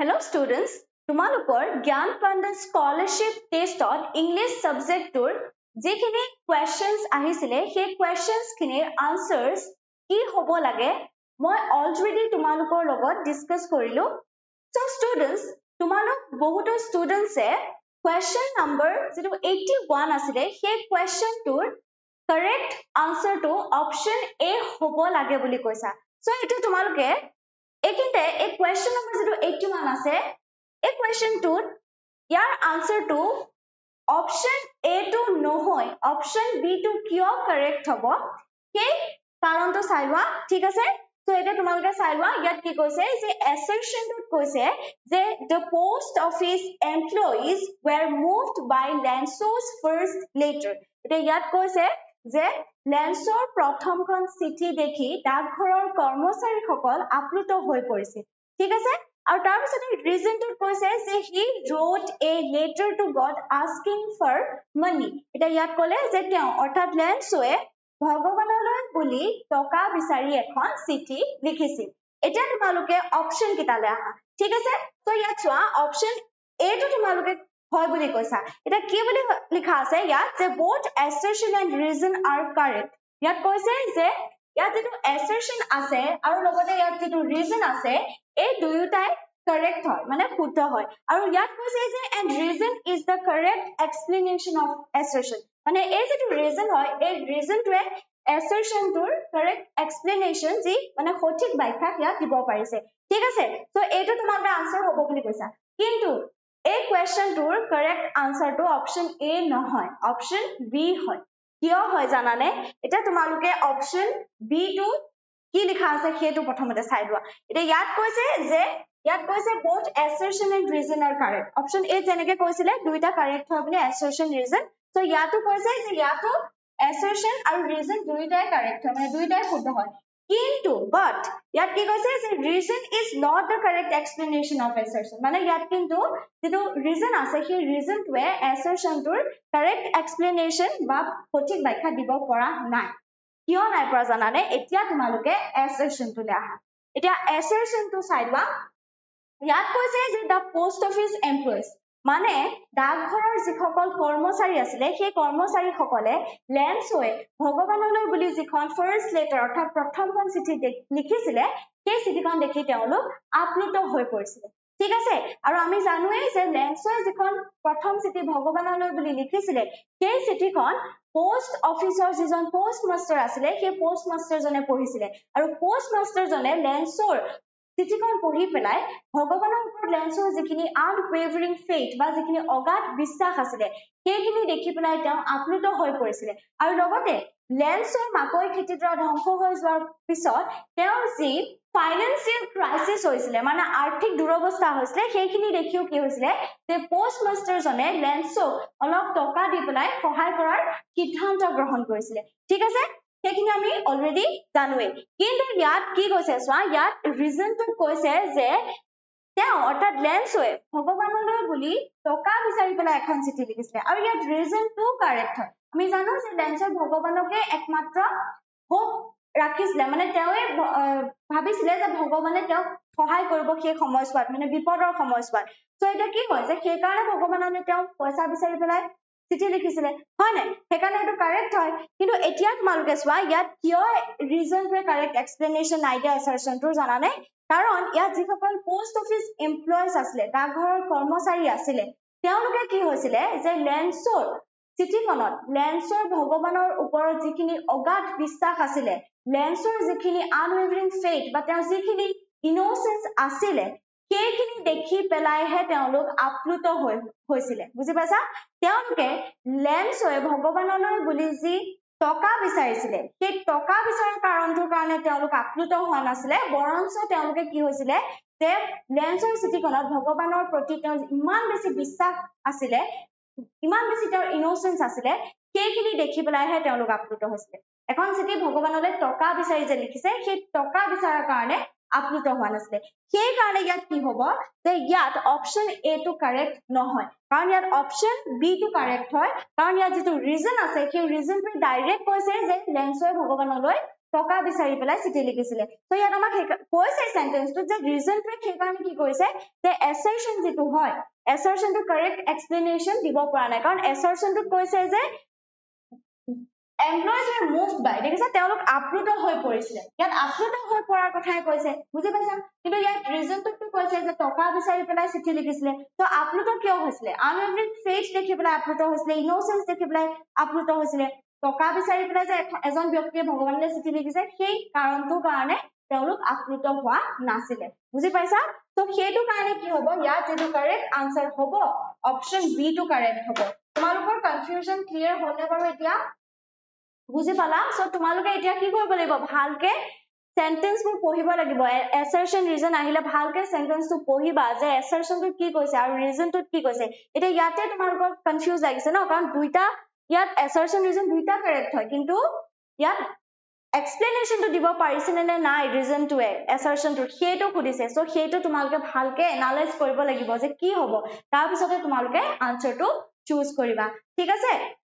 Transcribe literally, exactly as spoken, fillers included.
Hello students, তোমালোকৰ Gyan Panda scholarship টেষ্টত English সাবজেক্টৰ যেখিনি क्वेश्चंस আহিছিলে সেই क्वेश्चंस খিনিৰ আনসাৰস কি হ'ব লাগে মই অলৰেডি তোমালোকৰ লগত ডিসকাস কৰিলো। সো স্টুডেন্টস, তোমালোক বহুত স্টুডেন্টসে क्वेश्चन নাম্বাৰ যেটো eighty-one আছিলে সেই क्वेश्चनটোৰ करेक्ट আনসারটো অপশন এ হ'ব লাগে বুলি কৈছা। সো এটা তোমালোকে एकिनते एक क्वेश्चन नंबर जो eighty-one আছে एक क्वेश्चन टू यार आंसर टू ऑप्शन ए टू नो होय ऑप्शन बी टू क्यों करेक्ट হব के कारण तो সাইবা ঠিক আছে। তো এটা তোমালোকে সাইবা ইয়াত কি কইছে যে assertion টু কইছে যে the post office employees were moved by Lanso's first letter এটা ইয়াত কইছে যে লেন্সৰ প্ৰথমখন চিঠি দেখি ডাকঘৰৰ কৰ্মচাৰীসকল আপ্লুত হৈ পৰিছে ঠিক আছে। আৰু তাৰ পিছতে ৰিজনটো কৈছে যে he wrote a letter to God asking for money এটা ইয়াত ক'লে যে তেওঁ অৰ্থাৎ লেন্সয়ে ভগৱানলৈ বুলি টকা বিচাৰি এখন চিঠি লিখিছিল। এতিয়া তোমালোকে অপশন কিটালে আহা ঠিক আছে। তো ইয়াত চোৱা অপশন এ টো তোমালোকে হয় বুলি কৈছা এটা কি বুলি লিখা আছে ইয়াত যে both assertion and reason are correct ইয়াত কৈছে যে ইয়াত যেটো assertion আছে আৰু লগতে ইয়াত যেটো reason আছে এই দুয়োটাই correct হয় মানে শুদ্ধ হয়। আৰু ইয়াত কৈছে যে and reason is the correct explanation of assertion মানে এই যেটো reason হয় এই reason টোৱে assertion টোৰ correct explanation জি মানে সঠিক ব্যাখ্যা ইয়াত দিব পাৰিছে ঠিক আছে। তো এইটো তোমাৰ আনসার হ'ব বুলি কৈছা কিন্তু एक क्वेश्चन टूर करेक्ट आंसर तो ऑप्शन ए न होय ऑप्शन बी होय किया होय जाना ने इटा तुम्हालोके ऑप्शन बी टू की लिखा আছে সেইটো প্ৰথমতে চাই লোৱা। এটা ইয়াত কৈছে যে ইয়াত কৈছে both assertion and reason are correct option A যেনেকে কৈছিলে দুইটা करेक्ट হয় বলে assertion reason তো ইয়াতো কৈছে যে ইয়াতো assertion আৰু reason দুইটাই करेक्ट হয় মানে দুইটাই শুদ্ধ হয় কিন্তু but ইয়াত কি কৈছে যে reason is not the correct explanation of assertion মানে ইয়াত কিন্তু যেটো reason আছে সেই reason টোৱে assertion টোৰ correct explanation বা সঠিক ব্যাখ্যা দিব পৰা নাই কিয় নাই পৰা জানানে। এতিয়া তোমালোকে assertion টো লেখা এতিয়া assertion টো চাইবা ইয়াত কৈছে যে the post office employees মানে ডাকঘৰৰ যিসকল কৰ্মচাৰী আছিলে সেই কৰ্মচাৰীসকলে লেন্সয়ে ভগৱানলৈ বুলি যিখন ফাৰ্স্ট লেটাৰ অৰ্থাৎ প্ৰথমখন চিঠি লিখিছিলে সেই চিঠিখন দেখি তেওঁলোক আপ্লুত হৈ পৰিছিল ঠিক আছে। আৰু আমি জানোৱেই যে লেন্সয়ে যিখন প্ৰথম চিঠি ভগৱানলৈ বুলি লিখিছিলে সেই চিঠিখন পোষ্ট অফিচৰ যিজন পোষ্ট মাষ্টাৰ আছিলে সেই পোষ্ট মাষ্টাৰজনে পঢ়িছিলে আৰু পোষ্ট মাষ্টাৰজনে লেন্সৰ চিঠিখন পঢ়ি পেলাই ভগৱানৰ ওপৰত লেন্সৰ যিখিনি আনৱেভাৰিং ফেইথ বা যিখিনি অগাধ বিশ্বাস আছিলে সেইখিনি দেখি পেলাই তেওঁ আপ্লুত হৈ পৰিছিল। আৰু লগতে লেন্সৰ মাকৈ খেতিডৰা ধ্বংস হৈ যোৱাৰ পিছত তেওঁ যি ফাইনান্সিয়েল ক্ৰাইচিছ হৈছিলে মানে আৰ্থিক দুৰৱস্থা হৈছিলে সেইখিনি দেখিও কি হৈছিলে যে পোষ্ট মাষ্টাৰজনে লেন্সক অলপ টকা দি পেলাই সহায় কৰাৰ সিদ্ধান্ত গ্ৰহণ কৰিছিল ঠিক আছে। সেইখিনি আমি অলৰেডি জানোৱেই কিন্তু ইয়াত কি কৈছে সোৱা ইয়াত ৰিজনটো কৈছে যে তেওঁ অৰ্থাৎ লেন্সয়ে ভগৱানলৈ বুলি টকা বিচাৰি পেলাই এখন চিঠি লিখিছিলে আৰু ইয়াত ৰিজনটো কাৰেক্ট হয়। আমি জানো যে লেন্সয়ে ভগৱানকে একমাত্ৰ হোপ ৰাখিছিলে মানে তেওঁয়ে ভাবিছিলে যে ভগৱানে তেওঁক সহায় কৰিব সেই সময়ছোৱাত মানে বিপদৰ সময়ছোৱাত। সো এটা কি হয় যে সেই কাৰণে ভগৱানলৈ তেওঁ পইচা বিচাৰি পেলাই চিঠি লিখিছিলে হয় নাই সেইকাৰণে এটো কাৰেক্ট হয়। কিন্তু এতিয়া তোমালোকে চোৱা ইয়াত কিয় ৰিজন টু কাৰেক্ট এক্সপ্লেনেশন আইডিয়া এসাৰচন টু জানা নাই কাৰণ ইয়াত যিসকল পোষ্ট অফিচ এমপ্লয়িজ আছিলে ডাকঘৰৰ কৰ্মচাৰী আছিলে তেওঁলোকে কি হৈছিলে যে লেন্সৰ চিঠিখনত লেন্সৰ ভগৱানৰ ওপৰত যিখিনি অগাধ বিশ্বাস আছিলে লেন্সৰ যিখিনি আনৱেভাৰিং ফেইথ বা তেওঁ যিখিনি ইনোসেন্স আছিলে সেইখিনি দেখি পেলাইহে তেওঁলোক আপ্লুত হৈ হৈছিলে বুজি পাইছা। তেওঁলোকে লেন্সয়ে ভগৱানলৈ বুলি যি টকা বিচাৰিছিলে সেই টকা বিচাৰ কাৰণটোৰ কাৰণে তেওঁলোক আপ্লুত হোৱা নাছিলে বৰঞ্চ তেওঁলোকে কি হৈছিলে যে লেন্সৰ চিঠিখনত ভগৱানৰ প্ৰতি তেওঁ ইমান বেছি বিশ্বাস আছিলে ইমান বেছি তেওঁৰ ইনোসেন্স আছিলে সেইখিনি দেখি পেলাইহে তেওঁলোক আপ্লুত হৈছিলে। এখন চিঠি ভগৱানলৈ টকা বিচাৰি যে লিখিছে সেই টকা বিচাৰ কাৰণে আপ্লুত হোৱা নাছিলে সেই কাৰণে ইয়াত কি হ'ব যে ইয়াত অপশন এ টো কাৰেক্ট নহয় কাৰণ ইয়াত অপশন বি টো কাৰেক্ট হয় কাৰণ ইয়াত যেটো ৰিজন আছে সেই ৰিজনটো ডাইৰেক্ট কৈছে যে লেন্সয়ে ভগৱানলৈ টকা বিচাৰি পেলাই চিঠি লিখিছিলে। সো ইয়াত আমাক কৈছে সেন্টেন্সটো যে ৰিজন ফৰ কি কাৰণে কি কৈছে যে assertion যেটো হয় assertionটো কাৰেক্ট এক্সপ্লেনেশন দিব পৰা নাই, কাৰণ assertionটো কৈছে যে employees were moved by দেখিছে তেওঁলোক আপ্লুত হৈ পৰিছিল, ইয়াত আপ্লুত হৈ পৰাৰ কথাই কৈছে, বুজি পাইছা? কিন্তু ইয়াত ৰিজনটো কৈছে যে টকা বিচাৰি পেলাই চিঠি লিখিছিলে। তো আপ্লুত কিয় হৈছিলে? আনএভৰি ফেজ দেখি পেলাই আপ্লুত হৈছিলে, ইনোসেন্স দেখি পেলাই আপ্লুত হৈছিলে। টকা বিচাৰি পেলাই যে এজন ব্যক্তিয়ে ভগৱানলৈ চিঠি লিখিছে সেই কাৰণটো কাৰণে তেওঁলোক আপ্লুত হোৱা নাছিলে, বুজি পাইছা? তো সেইটো কাৰণে কি হ'ব, ইয়াত যেটো কাৰেক্ট আনসাৰ হ'ব অপশন বি টো কাৰেক্ট হ'ব। তোমালোকৰ কনফিউজন ক্লিয়াৰ হ'লনে বাৰু? এতিয়া বুজি পালা? সো তোমালোকে এতিয়া কি কৰিব লাগিব, ভালকে সেন্টেন্সবোৰ পঢ়িব লাগিব। assertion reason আহিলে ভালকে সেন্টেন্সটো পঢ়িবা যে assertionটো কি কৈছে আৰু reasonটো কি কৈছে। এটা ইয়াতে তোমালোকৰ কনফিউজ লাগিছে ন, কাৰণ দুইটা ইয়াত assertion reason দুইটা কাৰেক্ট হয়, কিন্তু ইয়াত এক্সপ্লেনেশনটো দিব পাৰিছেনে নে নাই ৰিজনটোৱে assertionটো সেইটো খুদিছে। সো সেইটো তোমালোকে ভালকে এনালাইজ কৰিব লাগিব যে কি হ'ব, তাৰ পিছতে তোমালোকে আনসাৰটো চুজ কৰিবা, ঠিক আছে?